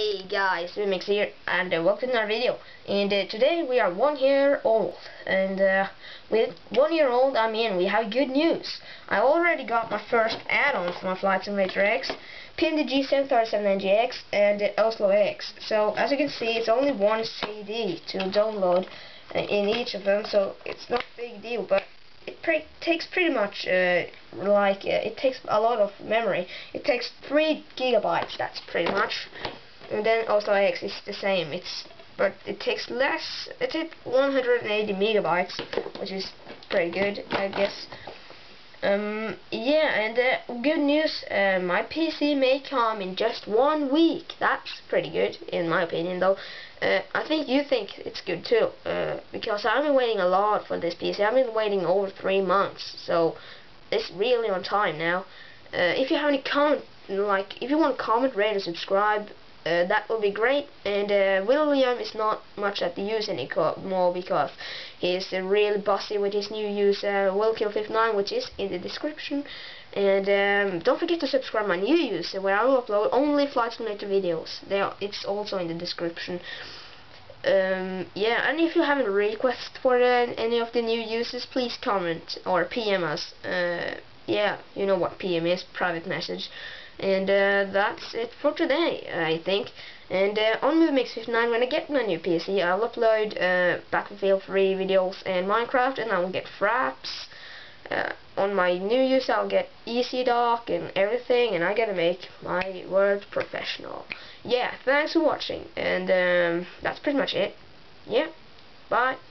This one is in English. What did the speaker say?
Hey guys, Vmix here, and welcome to our video. And today we are 1 year old, and with 1 year old I mean we have good news. I already got my first add-on for my Flight Simulator X, PMDG 737NGX, and Oslo X. So as you can see, it's only one CD to download in each of them, so it's not a big deal, but it takes pretty much it takes a lot of memory. It takes 3 gigabytes. That's pretty much. And then Oslo X is the same. But it takes less. It takes 180 megabytes, which is pretty good, I guess. Yeah, and good news. My PC may come in just 1 week. That's pretty good, in my opinion, though. I think you think it's good too, because I've been waiting a lot for this PC. I've been waiting over 3 months, so it's really on time now. If you have any comment, like if you want to comment, rate, and subscribe, that would be great. And William is not much at the use anymore because he's really bossy with his new user willkill59, which is in the description. And don't forget to subscribe my new user where I will upload only Flight Simulator videos. It's also in the description. Yeah, and if you have a request for any of the new users, please comment or PM us. Yeah, you know what PM is, private message. And that's it for today, I think. And on MovieMakers59, when I get my new PC, I'll upload Battlefield 3 videos and Minecraft, and I will get fraps. On my new user, I'll get EasyDoc and everything, and I gotta make my word professional. Yeah, thanks for watching, and that's pretty much it. Yeah, bye.